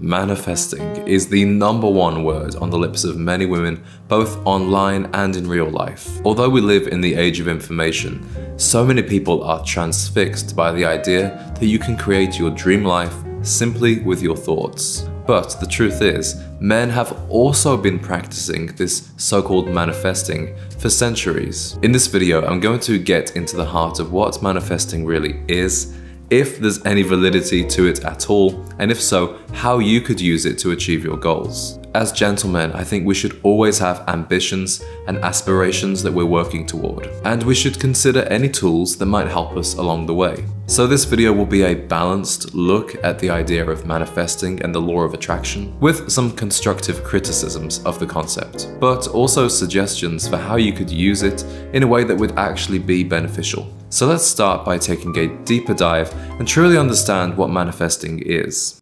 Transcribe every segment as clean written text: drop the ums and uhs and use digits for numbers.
Manifesting is the #1 word on the lips of many women, both online and in real life. Although we live in the age of information, so many people are transfixed by the idea that you can create your dream life simply with your thoughts. But the truth is, men have also been practicing this so-called manifesting for centuries. In this video, I'm going to get into the heart of what manifesting really is, if there's any validity to it at all, and if so, how you could use it to achieve your goals. As gentlemen, I think we should always have ambitions and aspirations that we're working toward, and we should consider any tools that might help us along the way. So this video will be a balanced look at the idea of manifesting and the law of attraction, with some constructive criticisms of the concept, but also suggestions for how you could use it in a way that would actually be beneficial. So let's start by taking a deeper dive and truly understand what manifesting is.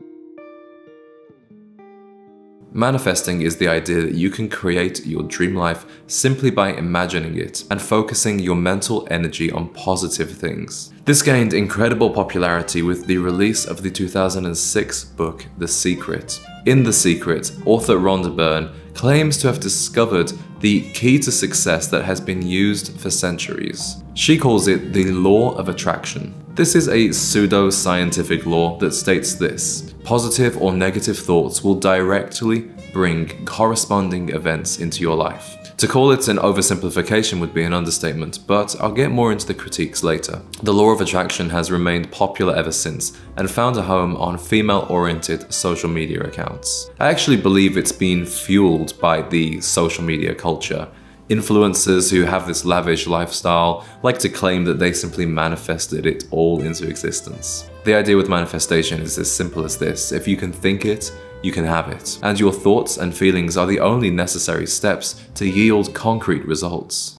Manifesting is the idea that you can create your dream life simply by imagining it and focusing your mental energy on positive things. This gained incredible popularity with the release of the 2006 book, The Secret. In The Secret, author Rhonda Byrne claims to have discovered the key to success that has been used for centuries. She calls it the law of attraction. This is a pseudo-scientific law that states this: positive or negative thoughts will directly bring corresponding events into your life. To call it an oversimplification would be an understatement, but I'll get more into the critiques later. The law of attraction has remained popular ever since and found a home on female-oriented social media accounts. I actually believe it's been fueled by the social media culture. Influencers who have this lavish lifestyle like to claim that they simply manifested it all into existence. The idea with manifestation is as simple as this: if you can think it, you can have it. And your thoughts and feelings are the only necessary steps to yield concrete results.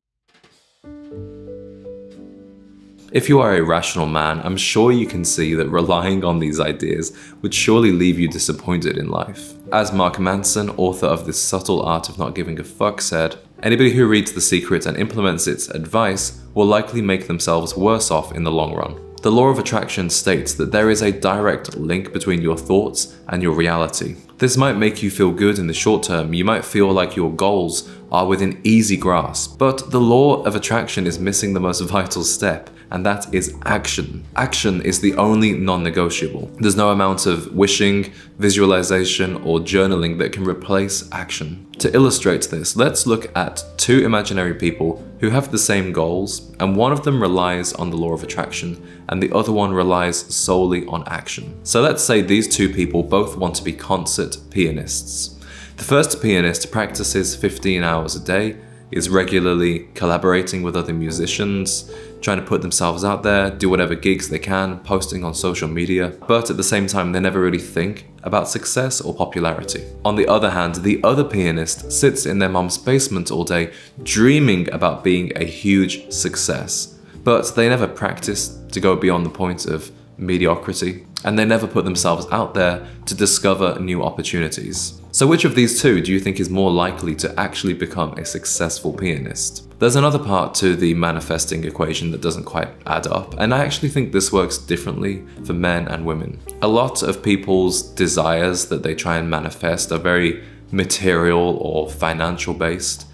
If you are a rational man, I'm sure you can see that relying on these ideas would surely leave you disappointed in life. As Mark Manson, author of The Subtle Art of Not Giving a Fuck, said, "Anybody who reads The Secret and implements its advice will likely make themselves worse off in the long run." The law of attraction states that there is a direct link between your thoughts and your reality. This might make you feel good in the short term. You might feel like your goals are within easy grasp, but the law of attraction is missing the most vital step, and that is action. Action is the only non-negotiable. There's no amount of wishing, visualization, or journaling that can replace action. To illustrate this, let's look at two imaginary people who have the same goals, and one of them relies on the law of attraction and the other one relies solely on action. So let's say these two people both want to be concert pianists. The first pianist practices 15 hours a day, is regularly collaborating with other musicians, trying to put themselves out there, do whatever gigs they can, posting on social media, but at the same time they never really think about success or popularity. On the other hand, the other pianist sits in their mom's basement all day dreaming about being a huge success, but they never practice to go beyond the point of mediocrity, and they never put themselves out there to discover new opportunities. So which of these two do you think is more likely to actually become a successful pianist? There's another part to the manifesting equation that doesn't quite add up, and I actually think this works differently for men and women. A lot of people's desires that they try and manifest are very material or financial based,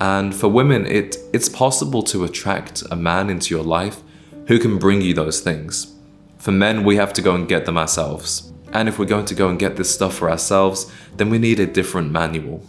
and for women it's possible to attract a man into your life who can bring you those things. For men, we have to go and get them ourselves. And if we're going to go and get this stuff for ourselves, then we need a different manual.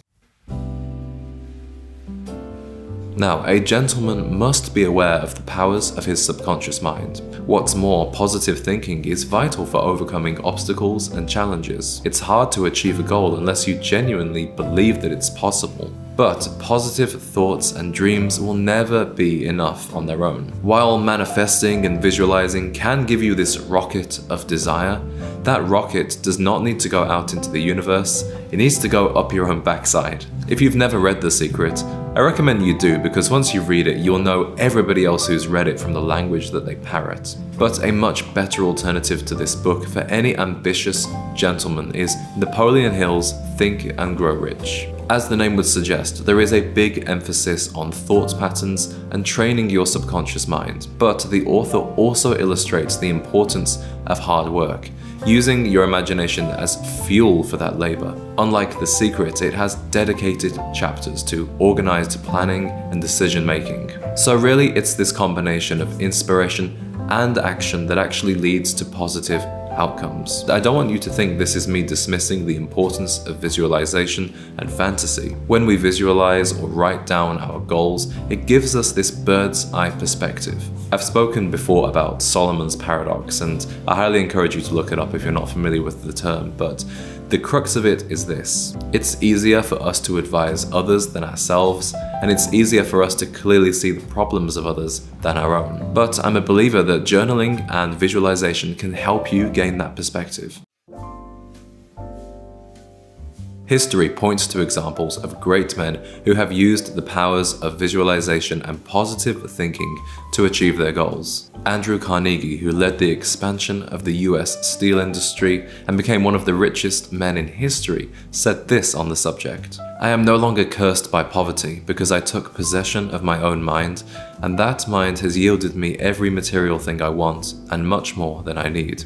Now, a gentleman must be aware of the powers of his subconscious mind. What's more, positive thinking is vital for overcoming obstacles and challenges. It's hard to achieve a goal unless you genuinely believe that it's possible. But positive thoughts and dreams will never be enough on their own. While manifesting and visualizing can give you this rocket of desire, that rocket does not need to go out into the universe. It needs to go up your own backside. If you've never read The Secret, I recommend you do, because once you read it, you'll know everybody else who's read it from the language that they parrot. But a much better alternative to this book for any ambitious gentleman is Napoleon Hill's Think and Grow Rich. As the name would suggest, there is a big emphasis on thought patterns and training your subconscious mind, but the author also illustrates the importance of hard work, using your imagination as fuel for that labor. Unlike The Secret, it has dedicated chapters to organized planning and decision-making. So really, it's this combination of inspiration and action that actually leads to positive outcomes. I don't want you to think this is me dismissing the importance of visualization and fantasy. When we visualize or write down our goals, it gives us this bird's eye perspective. I've spoken before about Solomon's paradox, and I highly encourage you to look it up if you're not familiar with the term, but the crux of it is this. It's easier for us to advise others than ourselves, and it's easier for us to clearly see the problems of others than our own. But I'm a believer that journaling and visualization can help you gain that perspective. History points to examples of great men who have used the powers of visualization and positive thinking to achieve their goals. Andrew Carnegie, who led the expansion of the US steel industry and became one of the richest men in history, said this on the subject. "I am no longer cursed by poverty because I took possession of my own mind, and that mind has yielded me every material thing I want and much more than I need."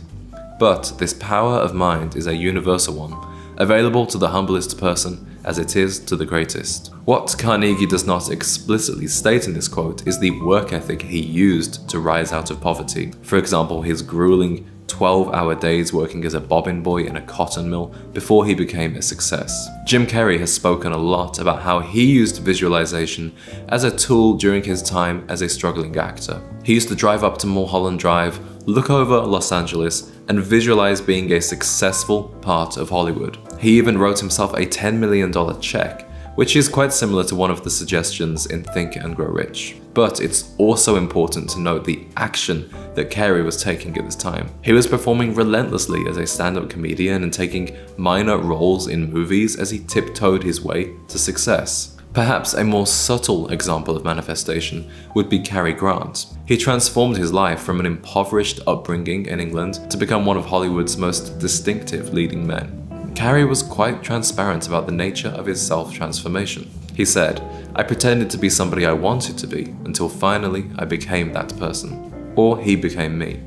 But this power of mind is a universal one, available to the humblest person as it is to the greatest. What Carnegie does not explicitly state in this quote is the work ethic he used to rise out of poverty. For example, his grueling 12-hour days working as a bobbin boy in a cotton mill before he became a success. Jim Carrey has spoken a lot about how he used visualization as a tool during his time as a struggling actor. He used to drive up to Mulholland Drive, look over Los Angeles, and visualize being a successful part of Hollywood. He even wrote himself a $10 million check, which is quite similar to one of the suggestions in Think and Grow Rich. But it's also important to note the action that Carey was taking at this time. He was performing relentlessly as a stand-up comedian and taking minor roles in movies as he tiptoed his way to success. Perhaps a more subtle example of manifestation would be Cary Grant. He transformed his life from an impoverished upbringing in England to become one of Hollywood's most distinctive leading men. Cary was quite transparent about the nature of his self-transformation. He said, "I pretended to be somebody I wanted to be until finally I became that person, or he became me."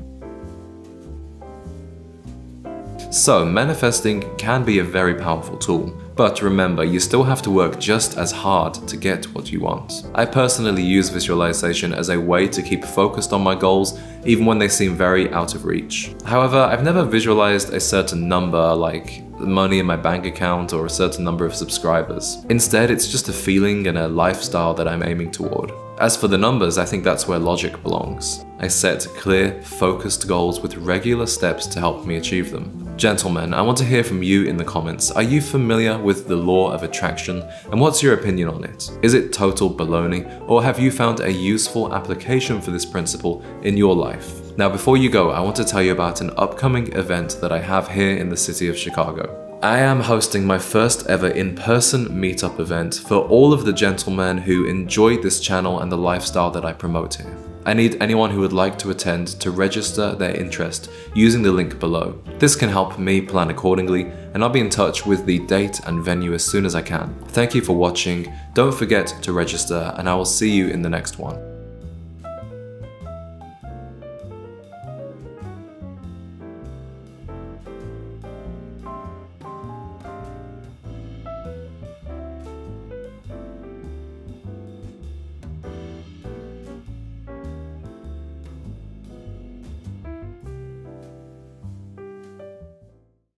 So manifesting can be a very powerful tool. But remember, you still have to work just as hard to get what you want. I personally use visualization as a way to keep focused on my goals, even when they seem very out of reach. However, I've never visualized a certain number, like money in my bank account or a certain number of subscribers. Instead, it's just a feeling and a lifestyle that I'm aiming toward. As for the numbers, I think that's where logic belongs. I set clear, focused goals with regular steps to help me achieve them. Gentlemen, I want to hear from you in the comments. Are you familiar with the law of attraction, and what's your opinion on it? Is it total baloney, or have you found a useful application for this principle in your life? Now, before you go, I want to tell you about an upcoming event that I have here in the city of Chicago. I am hosting my first ever in-person meetup event for all of the gentlemen who enjoy this channel and the lifestyle that I promote here. I need anyone who would like to attend to register their interest using the link below. This can help me plan accordingly, and I'll be in touch with the date and venue as soon as I can. Thank you for watching, don't forget to register, and I will see you in the next one.